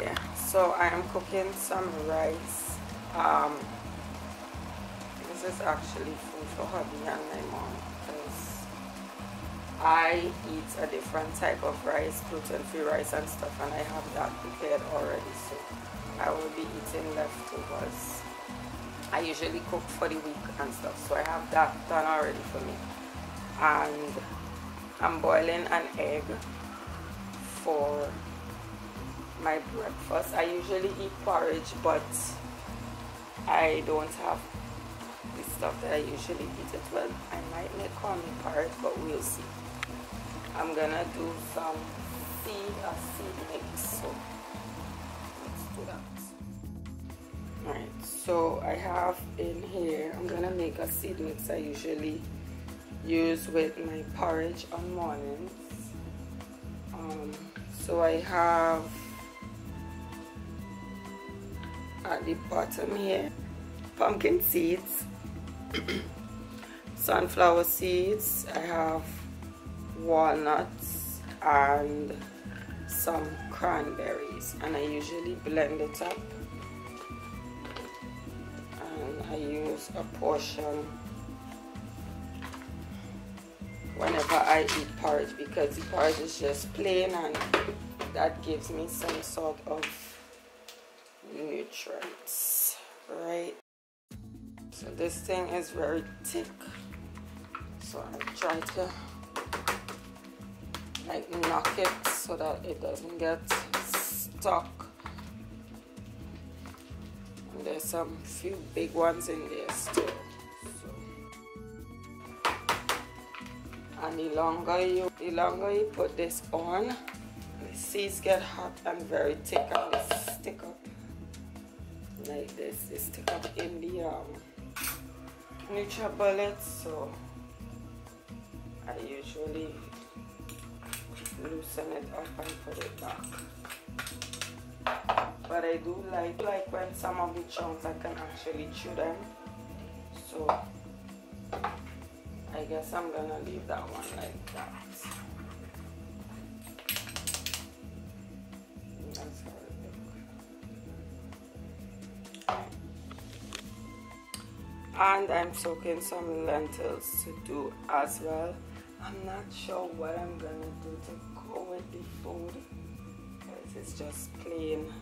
Yeah, so I am cooking some rice. This is actually food for hubby and my mom, because I eat a different type of rice, gluten-free rice and stuff, and I have that prepared already, so I will be eating leftovers. I usually cook for the week and stuff, so I have that done already for me. And I'm boiling an egg for my breakfast. I usually eat porridge, but I don't have the stuff that I usually eat it with. I might make cornmeal porridge, but we'll see. I'm gonna do some seed mix, so let's do that. Alright, so I have in here, I'm gonna make a seed mix I usually use with my porridge on mornings. So I have at the bottom here pumpkin seeds, sunflower seeds, I have walnuts and some cranberries, and I usually blend it up. I use a portion whenever I eat porridge, because the porridge is just plain and that gives me some sort of nutrients, right? So this thing is very thick, so I try to like knock it so that it doesn't get stuck. There's some few big ones in there still. So. And the longer you put this on, the seeds get hot and very thick, and they stick up like this. They stick up in the NutriBullets, so I usually loosen it up and put it back. But I do like when some of the chunks I can actually chew them, so I guess I'm gonna leave that one like that. That's how it looks. And I'm soaking some lentils to do as well. I'm not sure what I'm gonna do to go with the food. It's just plain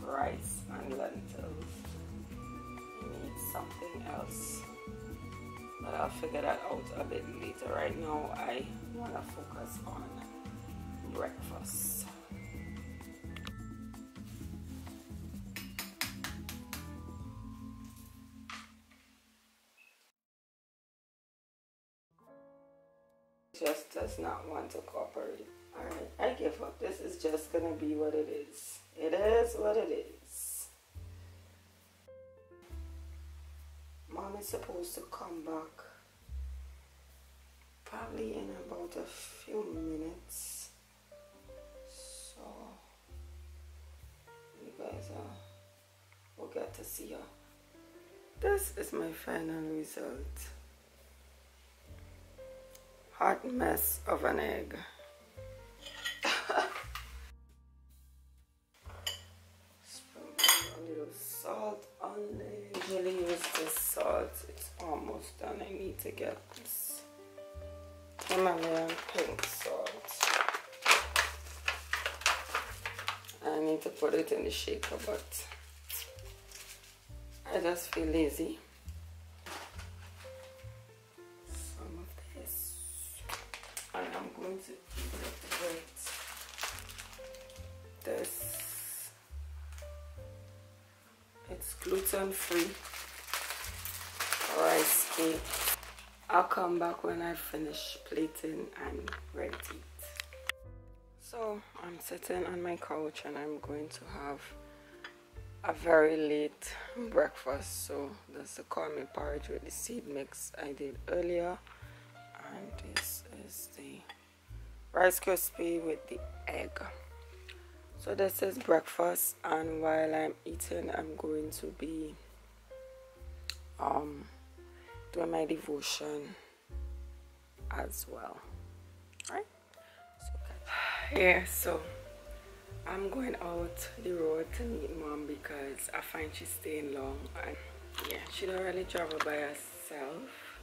rice and lentils. I need something else, but I'll figure that out a bit later. Right now I want to focus on breakfast. Just does not want to cooperate. Alright, I give up. This is just gonna be what it is. It is what it is. Mom is supposed to come back probably in about a few minutes. So you guys will get to see her. This is my final result. Hot mess of an egg. Salt on there. Usually use this salt. It's almost done. I need to get this Himalayan pink salt. I need to put it in the shaker, but I just feel lazy. Some of this, and I'm going to eat it with this. It's gluten-free rice cake. I'll come back when I finish plating and ready to eat. So I'm sitting on my couch and I'm going to have a very late breakfast. So that's the cornmeal porridge with the seed mix I did earlier. And this is the Rice Krispie with the egg. So this is breakfast, and while I'm eating, I'm going to be doing my devotion as well. All right? So, yeah, so I'm going out the road to meet mom because I find she's staying long, and yeah, she don't really travel by herself.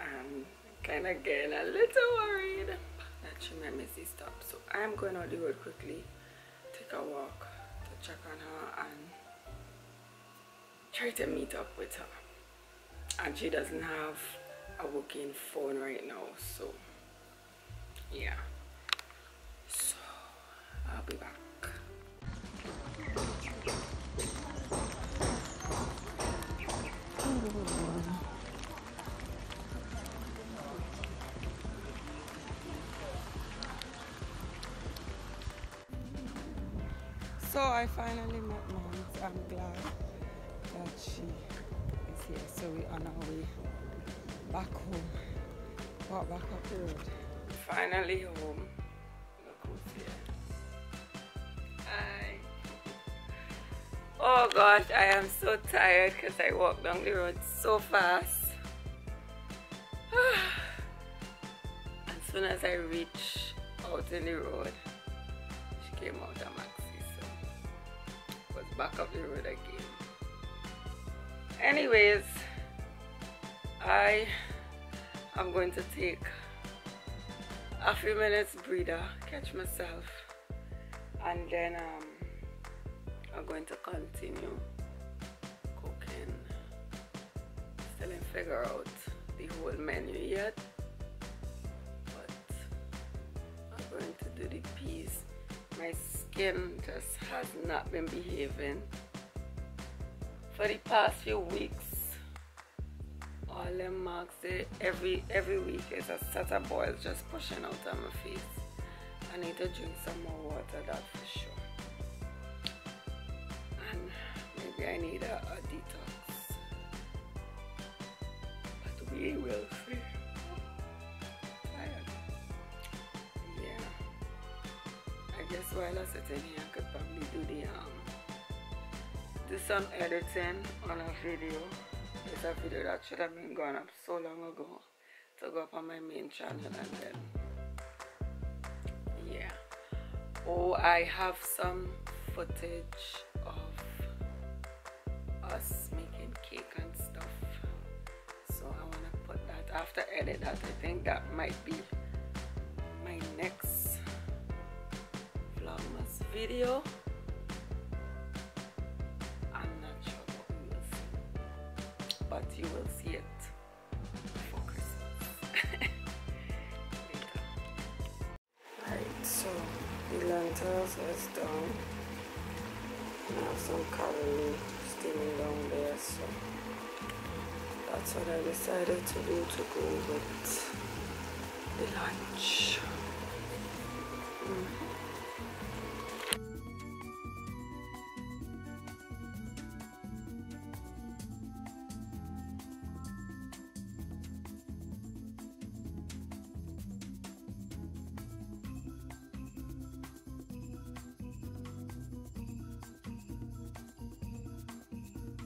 I'm kind of getting a little worried that she might miss this stop, so I'm going out the road quickly, take a walk to check on her and try to meet up with her. And she doesn't have a working phone right now, so yeah. I'll be back. So I finally met mom. I'm glad that she is here. So we're on our way back home. Walk back up the road. Finally home. Look who's here. Hi. Oh gosh, I am so tired because I walked down the road so fast. As soon as I reached out in the road, she came out of Maxi, so I was back up the road again. Anyways, I am going to take a few minutes breather, catch myself. And then I'm going to continue cooking. Still didn't figure out the whole menu yet, but I'm going to do the peas. My skin just has not been behaving for the past few weeks. All them marks, every week is a set of boils just pushing out on my face. I need to drink some more water, that's for sure. And maybe I need a detox. But we will see. Tired. Yeah. I guess while I'm sitting here, I could probably do the do some editing on a video. It's a video that should have been gone up so long ago to go up on my main channel, and then yeah. Oh, I have some footage of us making cake and stuff, so I want to put that after edit that. I think that might be my next Vlogmas video. I'm not sure what we will see, but you will see it before Christmas. So the lentils is done, and I have some curry steaming down there, so that's what I decided to do to go with the lunch.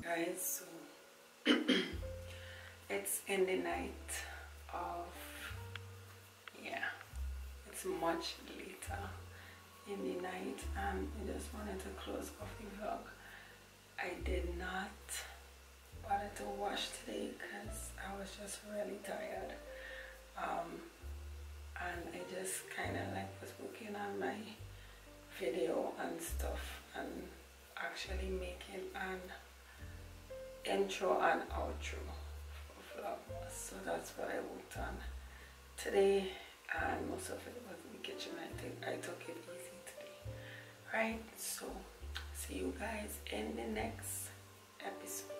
Guys, so it's in the night of, yeah, it's much later in the night, and I just wanted to close off the vlog. I did not bother to wash today because I was just really tired, and I just kind of like was working on my video and stuff, and actually making an intro and outro for Vlogmas, so that's what I worked on today, and most of it was in the kitchen. I think I took it easy today, right? So see you guys in the next episode.